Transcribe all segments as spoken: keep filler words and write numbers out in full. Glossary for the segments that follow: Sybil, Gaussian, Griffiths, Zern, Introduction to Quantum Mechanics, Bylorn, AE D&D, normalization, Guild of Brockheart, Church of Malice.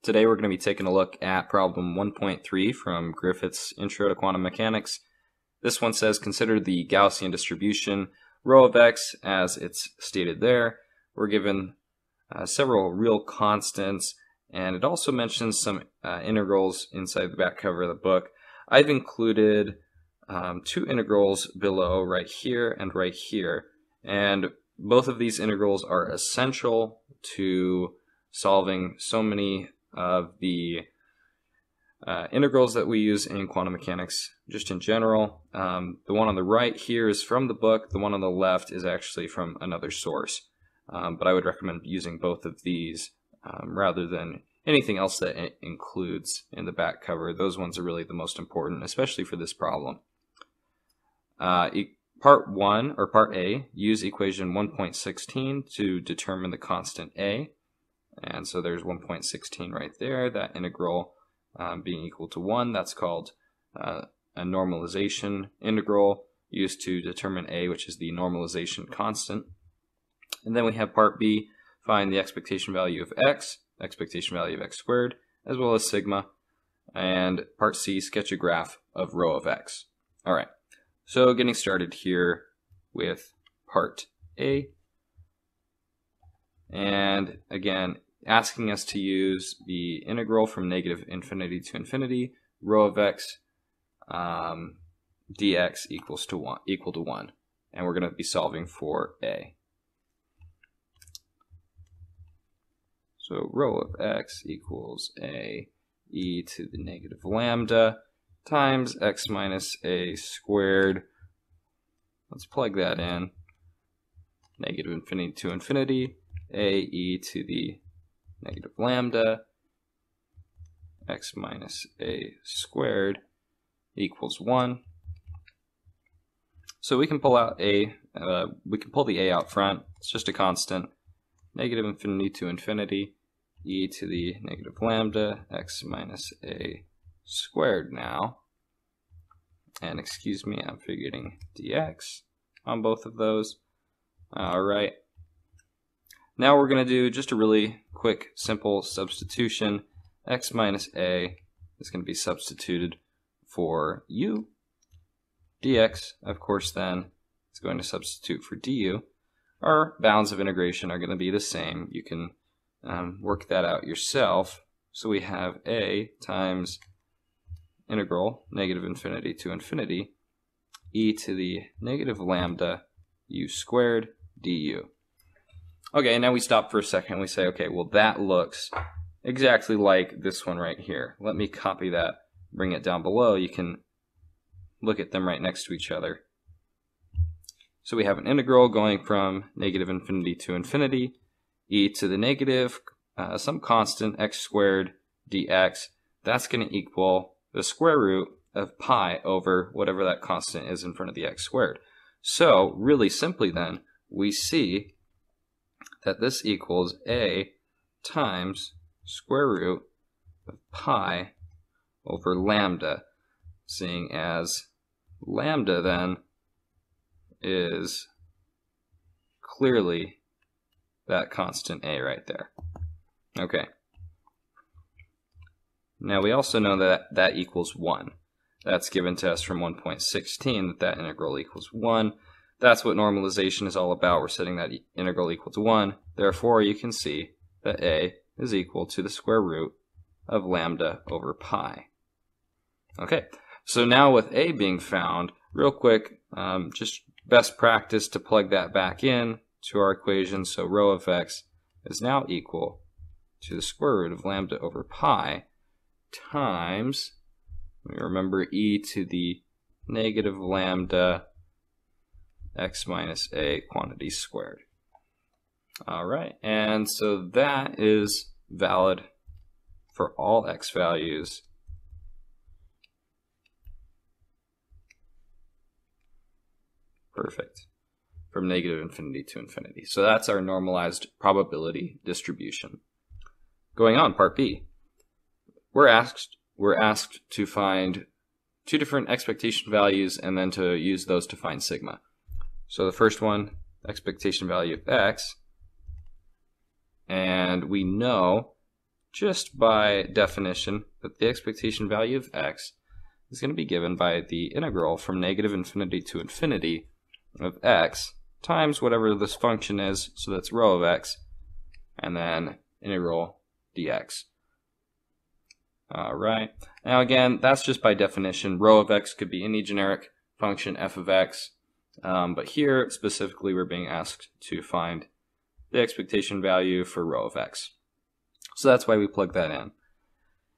Today we're going to be taking a look at problem one point three from Griffiths' Intro to Quantum Mechanics. This one says consider the Gaussian distribution rho of x as it's stated there. We're given uh, several real constants, and it also mentions some uh, integrals inside the back cover of the book. I've included um, two integrals below, right here and right here, and both of these integrals are essential to solving so many of the uh, integrals that we use in quantum mechanics just in general. Um, the one on the right here is from the book, the one on the left is actually from another source, um, but I would recommend using both of these um, rather than anything else that it includes in the back cover. Those ones are really the most important, especially for this problem. Uh, e part one, or part A, use equation one point sixteen to determine the constant A. And so there's one point sixteen right there, that integral um, being equal to one. That's called uh, a normalization integral, used to determine A, which is the normalization constant. And then we have part B, find the expectation value of x, expectation value of x squared, as well as sigma. And part C, sketch a graph of rho of x. All right, so getting started here with part A. And again, asking us to use the integral from negative infinity to infinity, rho of x um, dx equals to one, equal to one, and we're going to be solving for a. So rho of x equals a e to the negative lambda times x minus a squared. Let's plug that in. Negative infinity to infinity. A e to the negative lambda x minus a squared equals one. So we can pull out a uh, we can pull the a out front. It's just a constant. Negative infinity to infinity e to the negative lambda x minus a squared now. And excuse me, I'm forgetting dx on both of those. All right. Now we're going to do just a really quick, simple substitution. X minus a is going to be substituted for u. Dx, of course, then is going to substitute for du. Our bounds of integration are going to be the same. You can um, work that out yourself. So we have a times integral negative infinity to infinity e to the negative lambda u squared du. Okay, now we stop for a second. We say, okay, well, that looks exactly like this one right here. Let me copy that, bring it down below. You can look at them right next to each other. So we have an integral going from negative infinity to infinity, e to the negative, uh, some constant, x squared dx. That's going to equal the square root of pi over whatever that constant is in front of the x squared. So really simply then, we see that this equals a times square root of pi over lambda, seeing as lambda then is clearly that constant a right there. Okay. Now we also know that that equals one. That's given to us from one point sixteen, that that integral equals one. That's what normalization is all about. We're setting that integral equal to one. Therefore, you can see that a is equal to the square root of lambda over pi. Okay, so now with a being found, real quick, um, just best practice to plug that back in to our equation. So rho of x is now equal to the square root of lambda over pi times, let me remember, e to the negative lambda x minus a quantity squared. All right, and so that is valid for all x values. Perfect. From negative infinity to infinity. So that's our normalized probability distribution. Going on, part B. We're asked, we're asked to find two different expectation values and then to use those to find sigma. So the first one, expectation value of x, and we know just by definition that the expectation value of x is going to be given by the integral from negative infinity to infinity of x times whatever this function is, so that's rho of x, and then integral dx. Alright, now again, that's just by definition. Rho of x could be any generic function f of x, um, but here specifically we're being asked to find the expectation value for rho of x. So that's why we plug that in.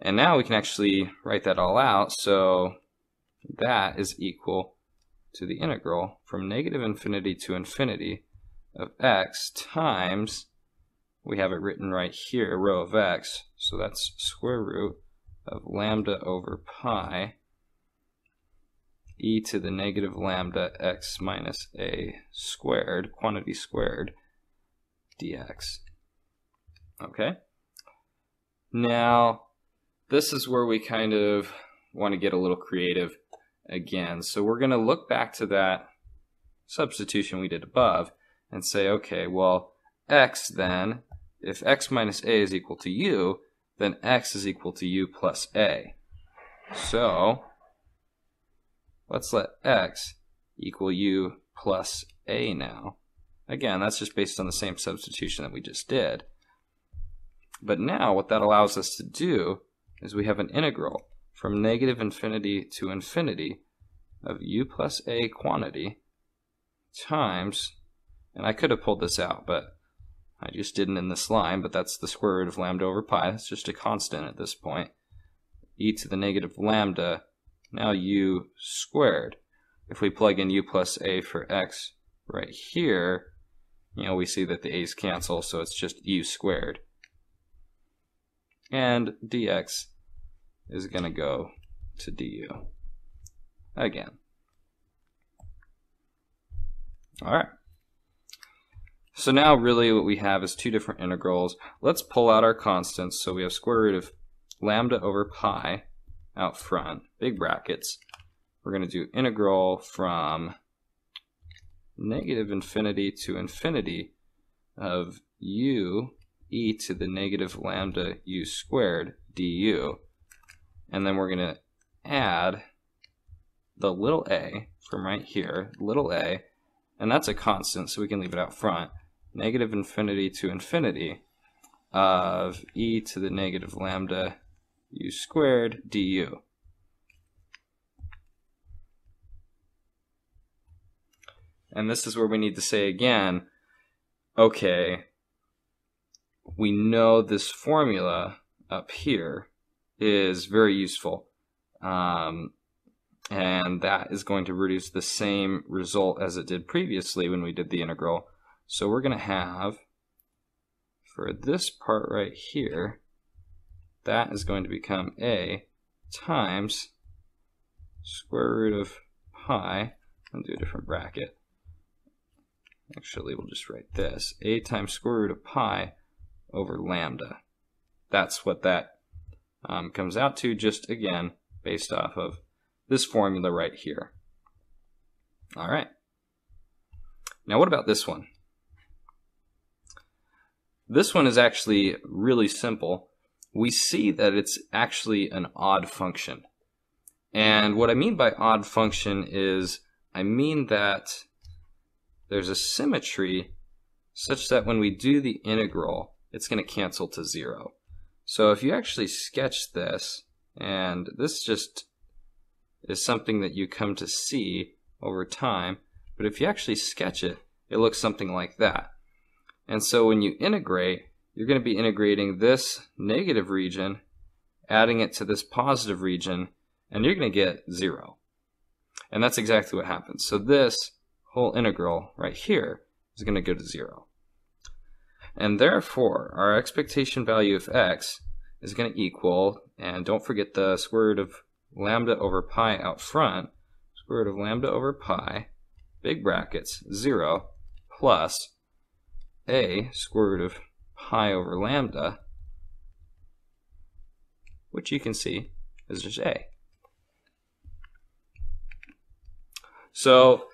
And now we can actually write that all out, so that is equal to the integral from negative infinity to infinity of x times, we have it written right here, rho of x, so that's square root of lambda over pi e to the negative lambda x minus a squared, quantity squared, dx. Okay? Now, this is where we kind of want to get a little creative again. So we're going to look back to that substitution we did above and say, okay, well, x then, if x minus a is equal to u, then x is equal to u plus a. So let's let x equal u plus a now. Again, that's just based on the same substitution that we just did. But now what that allows us to do is we have an integral from negative infinity to infinity of u plus a quantity times, and I could have pulled this out, but I just didn't in this line, but that's the square root of lambda over pi. That's just a constant at this point. E to the negative lambda, now u squared. If we plug in u plus a for x right here, you know, we see that the a's cancel, so it's just u squared. And dx is going to go to du again. All right. So now really what we have is two different integrals. Let's pull out our constants. So we have square root of lambda over pi out front, big brackets. We're going to do integral from negative infinity to infinity of u e to the negative lambda u squared du. And then we're going to add the little a from right here, little a, and that's a constant, so we can leave it out front. Negative infinity to infinity of e to the negative lambda u squared du. And this is where we need to say again, okay, we know this formula up here is very useful, um, and that is going to produce the same result as it did previously when we did the integral. So we're going to have, for this part right here, that is going to become a times square root of pi, I'll do a different bracket, actually we'll just write this, a times square root of pi over lambda. That's what that um, comes out to, just again based off of this formula right here. All right. Now what about this one? This one is actually really simple. We see that it's actually an odd function. And what I mean by odd function is I mean that there's a symmetry such that when we do the integral, it's going to cancel to zero. So if you actually sketch this, and this just is something that you come to see over time, but if you actually sketch it, it looks something like that. And so when you integrate, you're going to be integrating this negative region, adding it to this positive region, and you're going to get zero. And that's exactly what happens. So this whole integral right here is going to go to zero. And therefore, our expectation value of x is going to equal, and don't forget the square root of lambda over pi out front, square root of lambda over pi, big brackets, zero, plus a square root of pi over lambda, which you can see is just a. So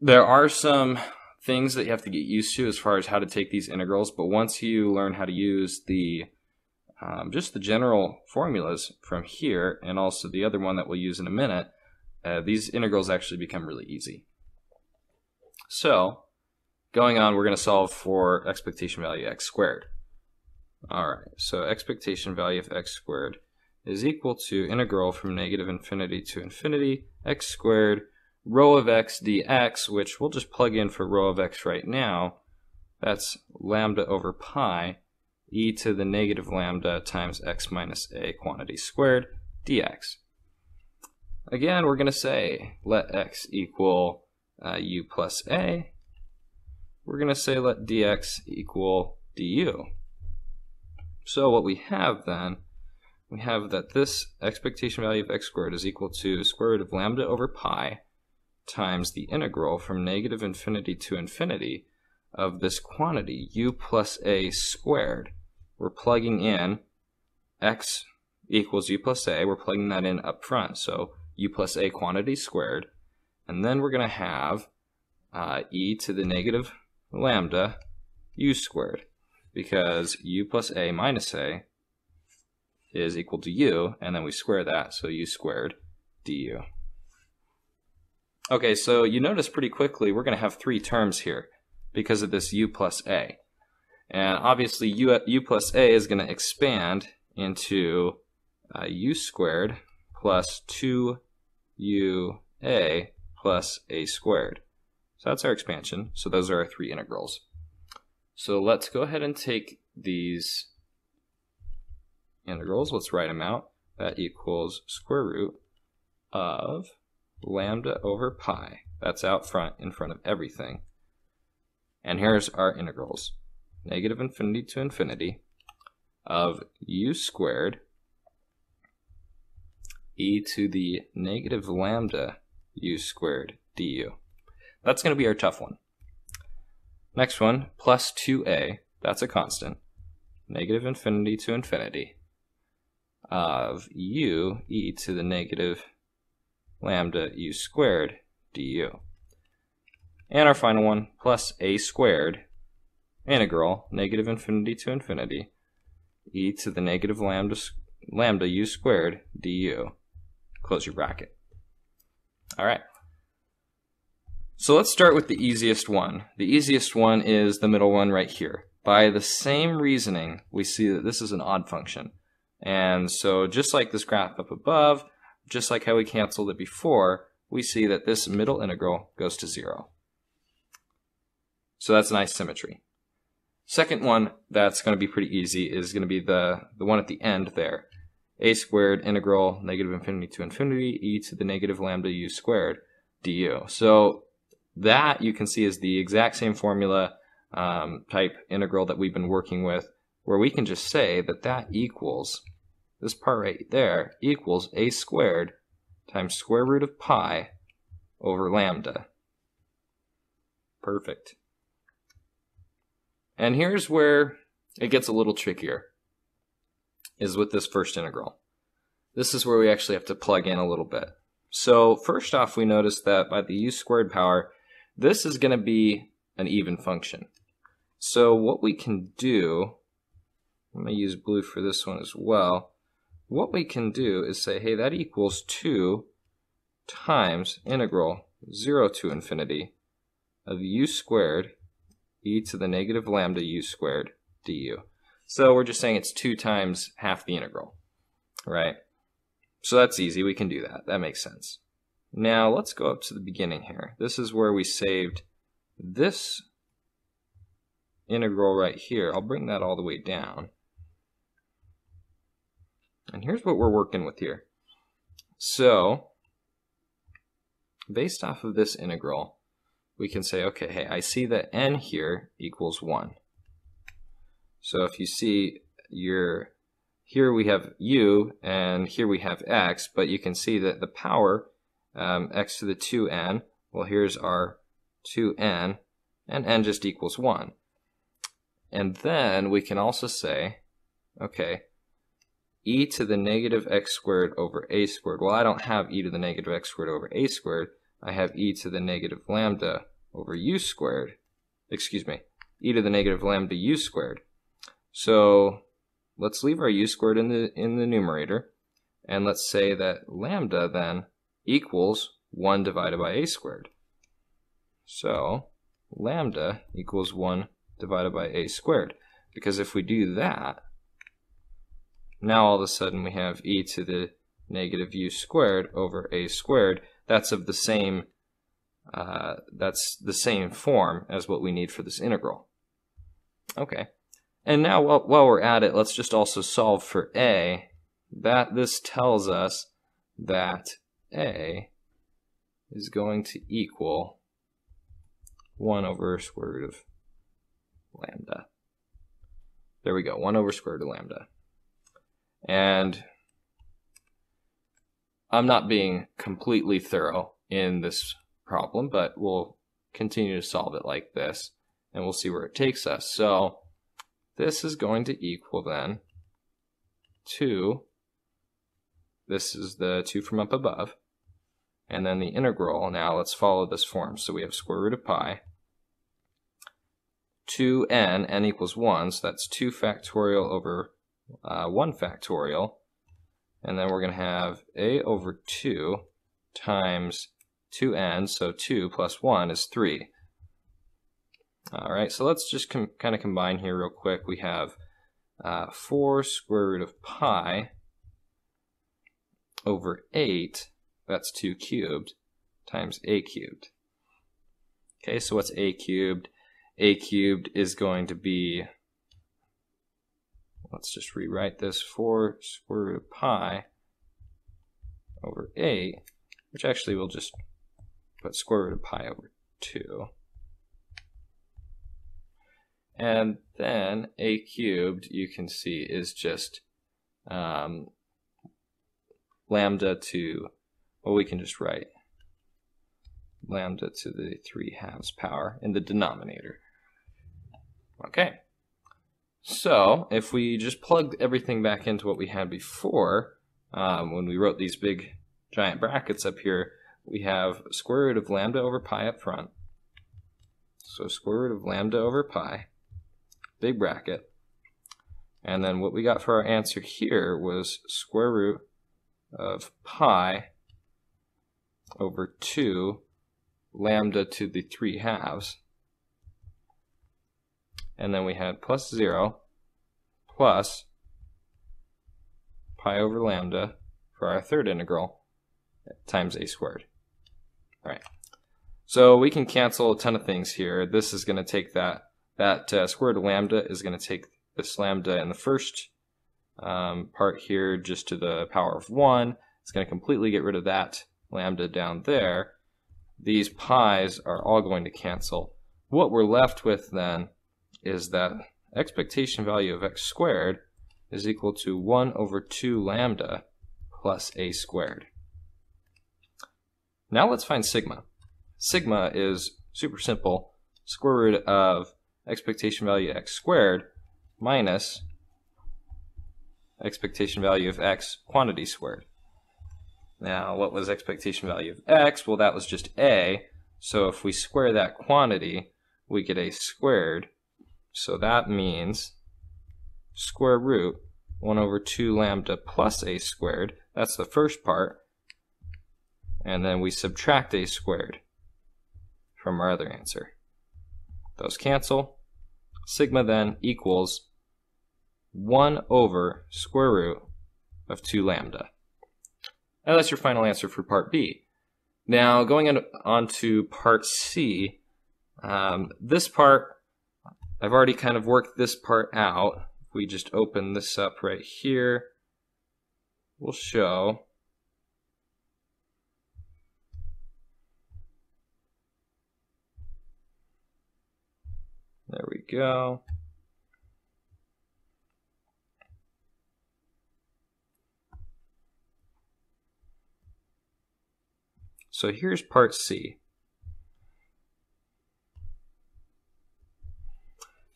there are some things that you have to get used to as far as how to take these integrals, but once you learn how to use the um, just the general formulas from here, and also the other one that we'll use in a minute, uh, these integrals actually become really easy. So going on, we're going to solve for expectation value x squared. Alright, so expectation value of x squared is equal to integral from negative infinity to infinity x squared rho of x dx, which we'll just plug in for rho of x right now. That's lambda over pi e to the negative lambda times x minus a quantity squared dx. Again, we're going to say let x equal uh, u plus a. We're going to say let dx equal du. So what we have then, we have that this expectation value of x squared is equal to square root of lambda over pi times the integral from negative infinity to infinity of this quantity u plus a squared. We're plugging in x equals u plus a, we're plugging that in up front, so u plus a quantity squared, and then we're going to have uh, e to the negative lambda u squared, because u plus a minus a is equal to u, and then we square that, so u squared du. Okay, so you notice pretty quickly we're going to have three terms here because of this u plus a. And obviously u, u plus a is going to expand into uh, u squared plus two u a plus a squared. So that's our expansion. So those are our three integrals. So let's go ahead and take these integrals. Let's write them out. That equals square root of lambda over pi. That's out front, in front of everything. And here's our integrals. Negative infinity to infinity of u squared e to the negative lambda u squared du. That's going to be our tough one. Next one, plus two a, that's a constant. Negative infinity to infinity of u e to the negative lambda u squared du. And our final one, plus a squared integral negative infinity to infinity e to the negative lambda lambda u squared du. Close your bracket. All right. So let's start with the easiest one. The easiest one is the middle one right here. By the same reasoning, we see that this is an odd function. And so just like this graph up above, just like how we canceled it before, we see that this middle integral goes to zero. So that's nice symmetry. Second one that's going to be pretty easy is going to be the, the one at the end there. A squared integral negative infinity to infinity e to the negative lambda u squared du. So that you can see is the exact same formula um, type integral that we've been working with, where we can just say that that equals, this part right there equals a squared times square root of pi over lambda. Perfect. And here's where it gets a little trickier, is with this first integral. This is where we actually have to plug in a little bit. So first off, we notice that by the u squared power, this is going to be an even function. So what we can do, I'm going to use blue for this one as well. What we can do is say, hey, that equals two times integral zero to infinity of u squared e to the negative lambda u squared du. So we're just saying it's two times half the integral, right? So that's easy. We can do that. That makes sense. Now let's go up to the beginning here. This is where we saved this integral right here. I'll bring that all the way down. And here's what we're working with here. So based off of this integral, we can say, okay, hey, I see that n here equals one. So if you see your, here we have u and here we have x, but you can see that the power, um, x to the two n, well, here's our two n, and n just equals one. And then we can also say, okay, e to the negative x squared over a squared. Well, I don't have e to the negative x squared over a squared. I have e to the negative lambda over u squared excuse me, e to the negative lambda u squared. So let's leave our u squared in the in the numerator, and let's say that lambda then equals one divided by a squared. So lambda equals one divided by a squared, because if we do that, now all of a sudden we have e to the negative u squared over a squared. That's of the same uh, that's the same form as what we need for this integral. Okay, and now while, while we're at it, let's just also solve for a. That this tells us that a is going to equal one over square root of lambda. There we go, one over square root of lambda. And I'm not being completely thorough in this problem, but we'll continue to solve it like this, and we'll see where it takes us. So this is going to equal then two, this is the two from up above, and then the integral. Now let's follow this form. So we have square root of pi, two n, n equals one, so that's two factorial over uh, one factorial, and then we're going to have a over two times two n, so two plus one is three. Alright, so let's just kind of combine here real quick. We have uh, four square root of pi over eight, that's two cubed, times a cubed. Okay, so what's a cubed? A cubed is going to be, let's just rewrite this, four square root of pi over eight, which actually we'll just put square root of pi over two. And then a cubed, you can see, is just um, lambda to, well, we can just write lambda to the three halves power in the denominator. Okay. So if we just plugged everything back into what we had before, um, when we wrote these big giant brackets up here, we have square root of lambda over pi up front. So square root of lambda over pi, big bracket. And then what we got for our answer here was square root of pi over two lambda to the three halves. And then we had plus zero plus pi over lambda for our third integral times a squared. All right. So we can cancel a ton of things here. This is going to take that, that uh, square root of lambda is going to take this lambda in the first um, part here just to the power of one. It's going to completely get rid of that lambda down there. These pi's are all going to cancel. What we're left with then is that expectation value of x squared is equal to one over two lambda plus a squared. Now let's find sigma. Sigma is super simple. Square root of expectation value x squared minus expectation value of x quantity squared. Now what was expectation value of x? Well, that was just a. So if we square that quantity, we get a squared. So that means square root one over two lambda plus a squared. That's the first part. And then we subtract a squared from our other answer. Those cancel. Sigma then equals one over square root of two lambda. And that's your final answer for part B. Now going on, on to part C, um, this part, I've already kind of worked this part out. If we just open this up right here, we'll show there we go. So here's part C.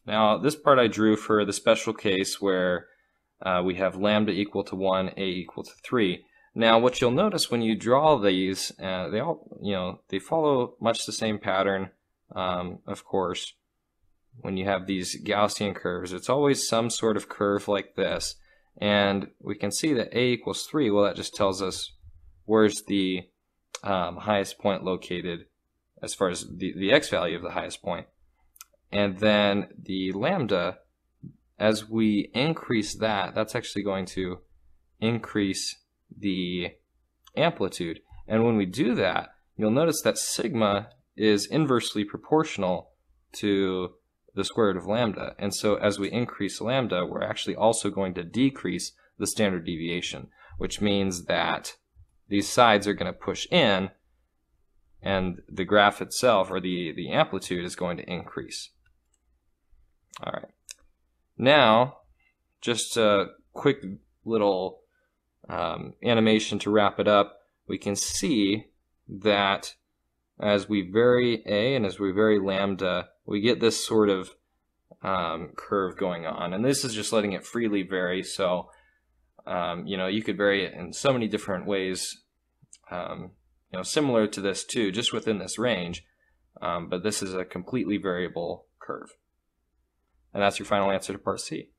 Now this part I drew for the special case where uh, we have lambda equal to one, a equal to three. Now what you'll notice when you draw these, uh, they all, you know, they follow much the same pattern, um, of course, when you have these Gaussian curves, it's always some sort of curve like this. And we can see that A equals three. Well, that just tells us where's the um, highest point located as far as the, the x value of the highest point. And then the lambda, as we increase that, that's actually going to increase the amplitude. And when we do that, you'll notice that sigma is inversely proportional to the square root of lambda. And so as we increase lambda, we're actually also going to decrease the standard deviation, which means that these sides are going to push in, and the graph itself, or the, the amplitude, is going to increase. All right. Now, just a quick little um, animation to wrap it up. We can see that as we vary A and as we vary lambda, we get this sort of um, curve going on. And this is just letting it freely vary. So, um, you know, you could vary it in so many different ways, um, you know, similar to this too, just within this range. Um, but this is a completely variable curve. And that's your final answer to part C.